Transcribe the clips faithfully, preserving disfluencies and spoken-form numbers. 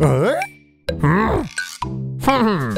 Huh? Hmm. Hmm.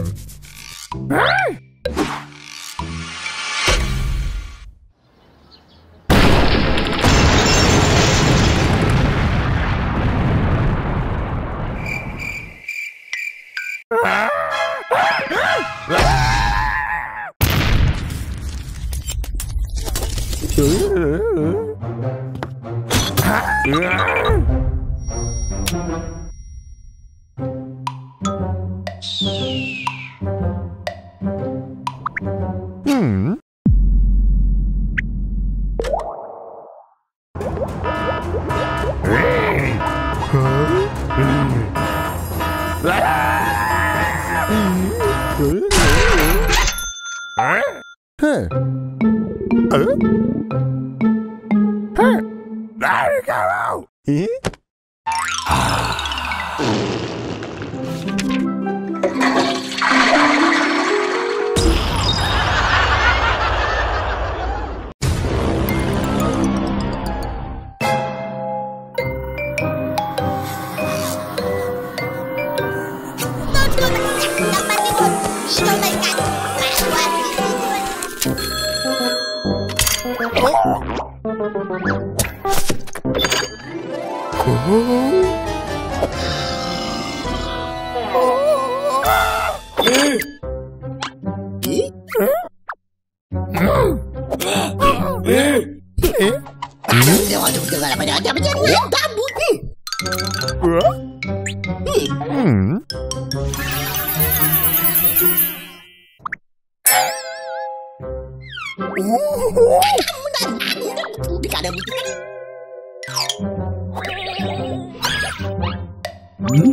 Oh,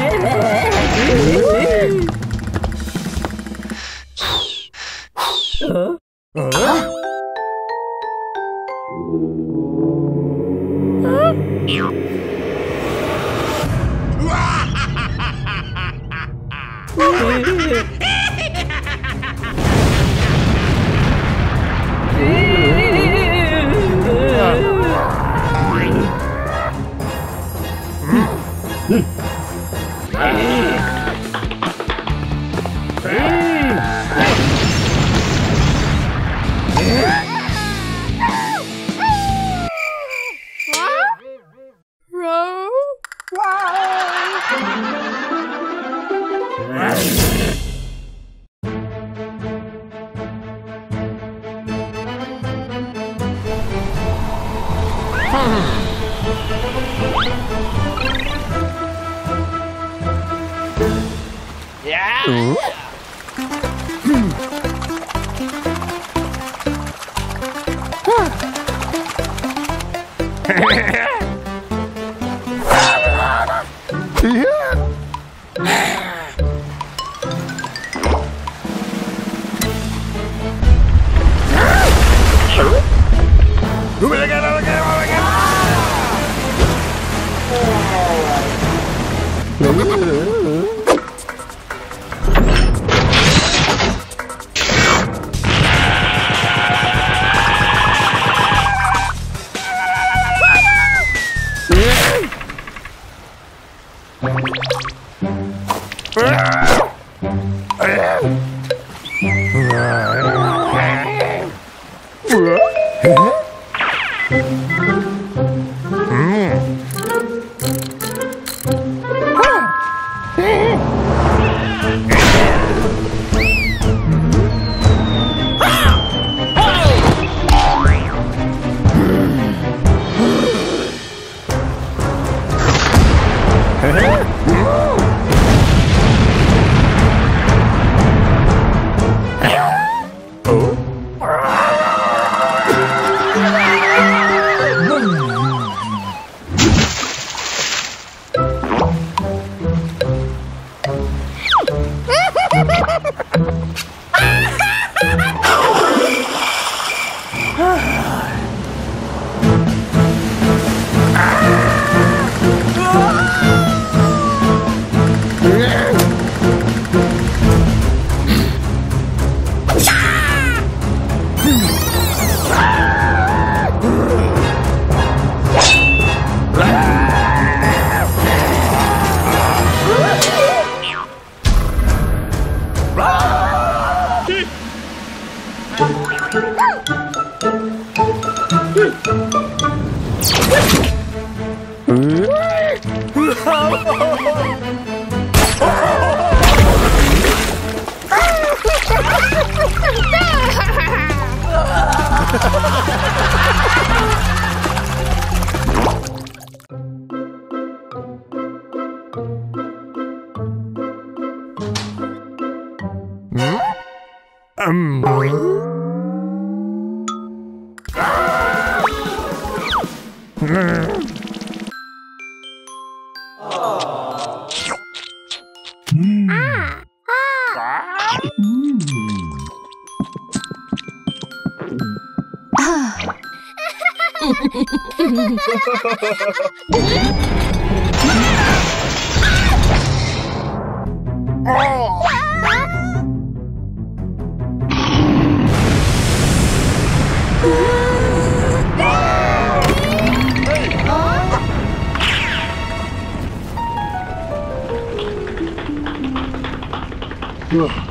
Look. Huh?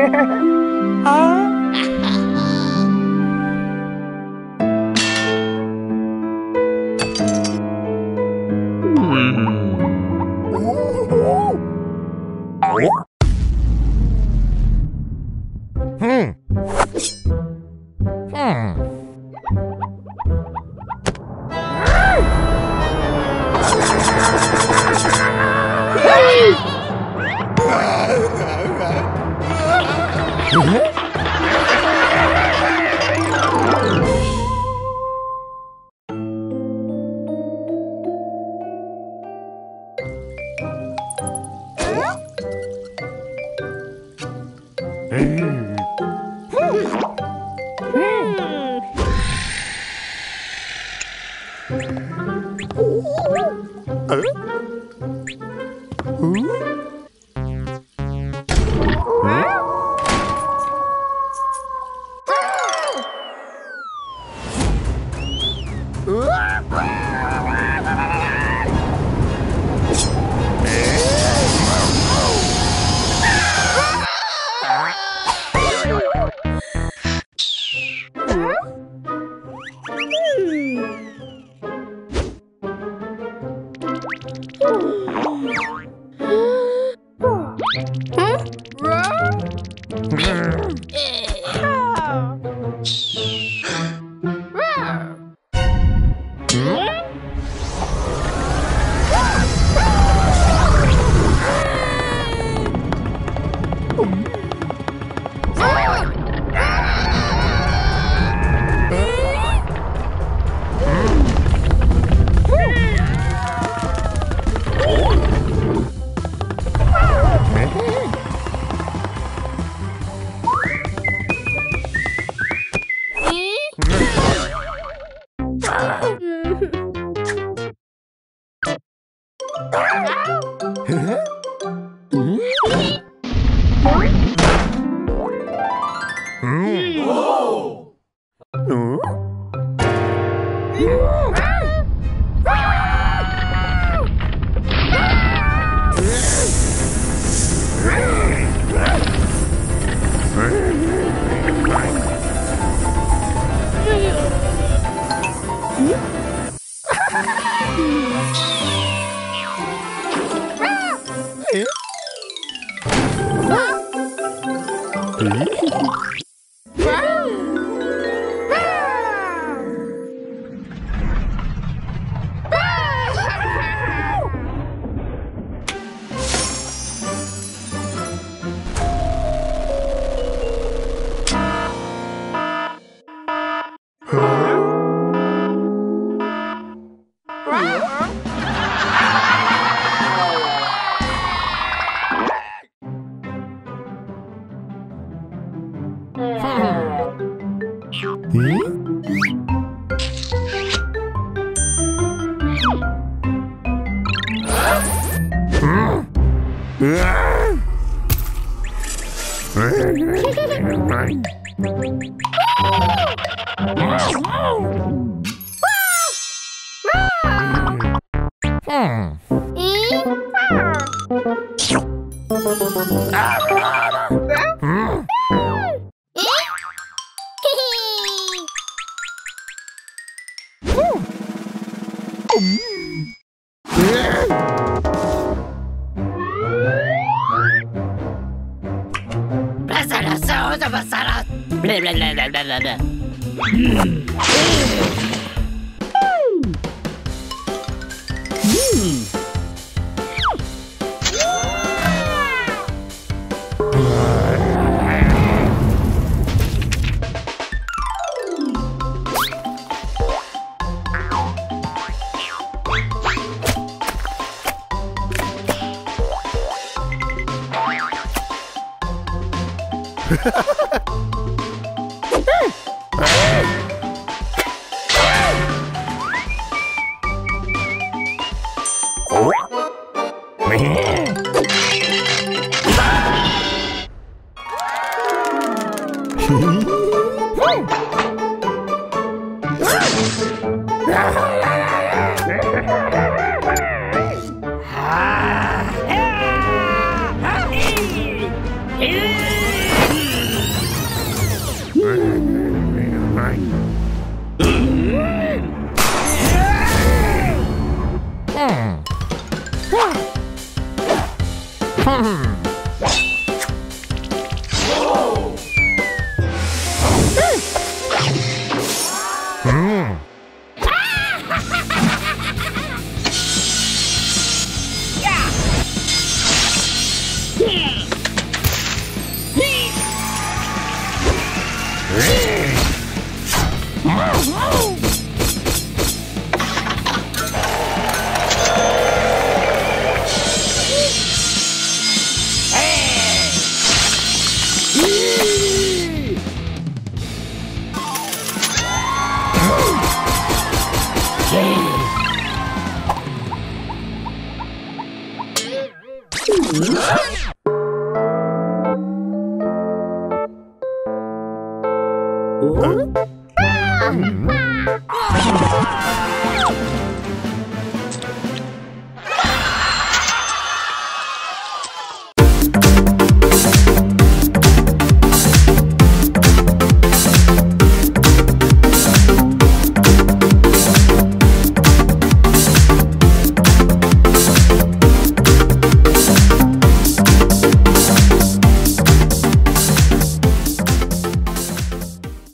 Huh? Hmm. Hmm. Ah! Ah! Ah! Ah! Huh?